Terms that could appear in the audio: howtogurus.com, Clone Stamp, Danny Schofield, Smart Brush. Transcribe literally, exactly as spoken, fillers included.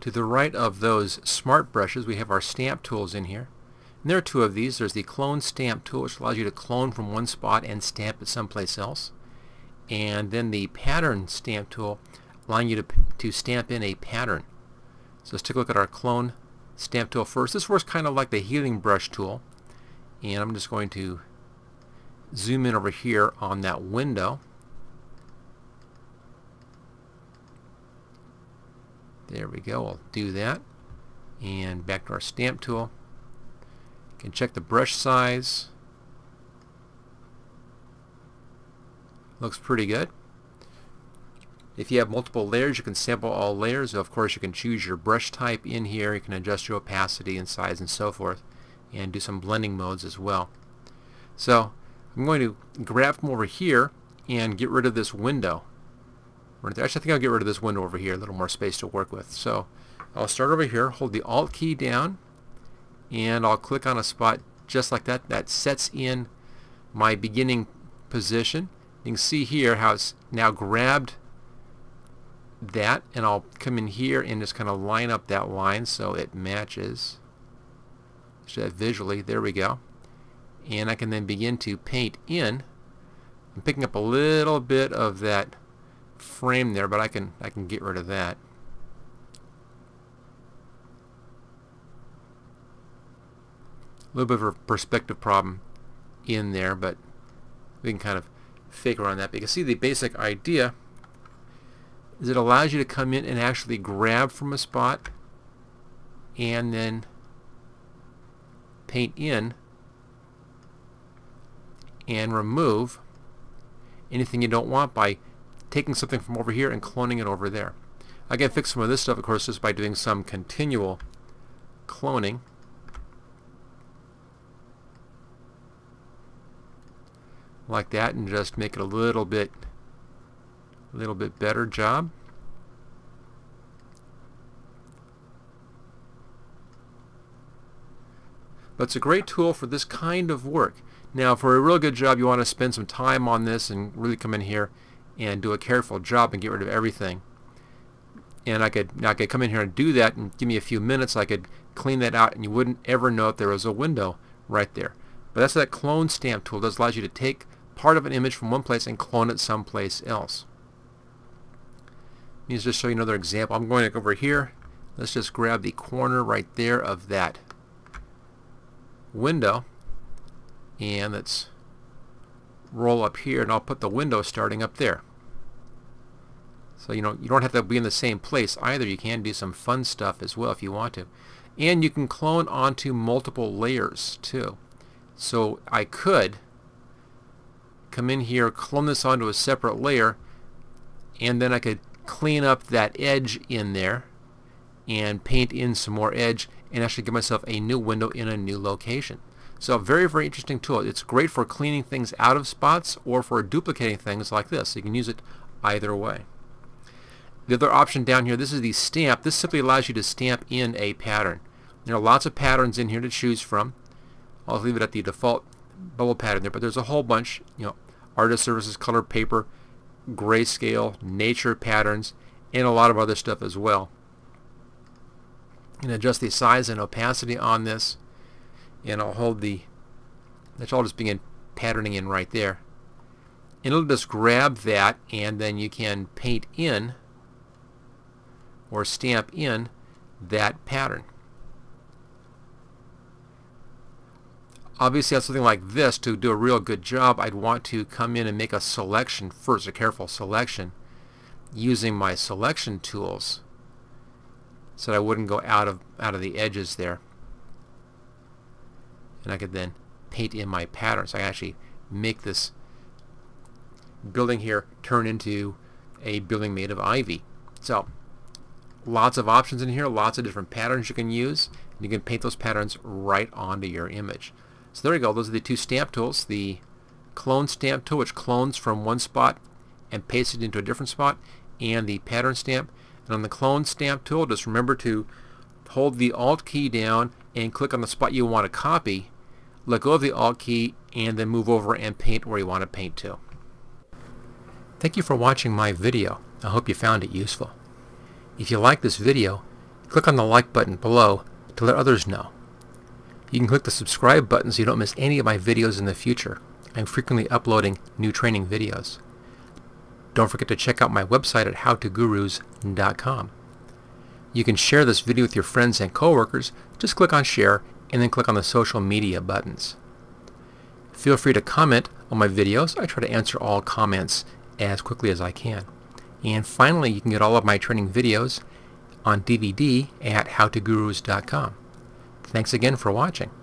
To the right of those smart brushes, we have our stamp tools in here. And there are two of these. There's the clone stamp tool, which allows you to clone from one spot and stamp it someplace else. And then the pattern stamp tool, allowing you to, to stamp in a pattern. So let's take a look at our clone stamp tool first. This works kind of like the healing brush tool. And I'm just going to zoom in over here on that window. There we go. I'll do that. And back to our stamp tool. You can check the brush size. Looks pretty good. If you have multiple layers, you can sample all layers. Of course, you can choose your brush type in here. You can adjust your opacity and size and so forth, and do some blending modes as well. So I'm going to grab from over here and get rid of this window. Actually, I think I'll get rid of this window over here, a little more space to work with. So I'll start over here, hold the Alt key down, and I'll click on a spot just like that. That sets in my beginning position. You can see here how it's now grabbed that, and I'll come in here and just kind of line up that line so it matches. So that visually, there we go. And I can then begin to paint in. I'm picking up a little bit of that frame there, but I can I can get rid of that. A little bit of a perspective problem in there, but we can kind of fake around that. But you can see the basic idea is it allows you to come in and actually grab from a spot and then paint in and remove anything you don't want by taking something from over here and cloning it over there. I can fix some of this stuff, of course, just by doing some continual cloning. Like that, and just make it a little bit a little bit better job. But it's a great tool for this kind of work. Now, for a real good job, you want to spend some time on this and really come in here and do a careful job and get rid of everything. And I could, I could come in here and do that, and give me a few minutes, I could clean that out, and you wouldn't ever know if there was a window right there. But that's what that clone stamp tool does. It allows you to take part of an image from one place and clone it someplace else. Let me just show you another example. I'm going to go over here. Let's just grab the corner right there of that window, and let's roll up here, and I'll put the window starting up there. So you know, you don't have to be in the same place either. You can do some fun stuff as well if you want to. And you can clone onto multiple layers too. So I could come in here, clone this onto a separate layer, and then I could clean up that edge in there and paint in some more edge and actually give myself a new window in a new location. So very, very interesting tool. It's great for cleaning things out of spots or for duplicating things like this. You can use it either way. The other option down here, this is the stamp. This simply allows you to stamp in a pattern. There are lots of patterns in here to choose from. I'll leave it at the default bubble pattern there, but there's a whole bunch, you know, artist services, color paper, grayscale, nature patterns, and a lot of other stuff as well. You can adjust the size and opacity on this, and I'll hold the, that's all just begin patterning in right there. And it'll just grab that, and then you can paint in or stamp in that pattern. Obviously, on something like this, to do a real good job, I'd want to come in and make a selection first, a careful selection, using my selection tools so that I wouldn't go out of, out of the edges there. And I could then paint in my pattern. So I actually make this building here turn into a building made of ivy. So lots of options in here, lots of different patterns you can use, and you can paint those patterns right onto your image. So there you go. Those are the two stamp tools. The clone stamp tool, which clones from one spot and pastes it into a different spot, and the pattern stamp. And on the clone stamp tool, just remember to hold the Alt key down and click on the spot you want to copy, let go of the Alt key, and then move over and paint where you want to paint to. Thank you for watching my video. I hope you found it useful. If you like this video, Click on the like button below to let others know. You can click the subscribe button so you don't miss any of my videos in the future. I'm frequently uploading new training videos. Don't forget to check out my website at how to gurus dot com. You can share this video with your friends and coworkers. Just click on share and then click on the social media buttons. Feel free to comment on my videos. I try to answer all comments as quickly as I can. And finally, you can get all of my training videos on D V D at how to gurus dot com. Thanks again for watching.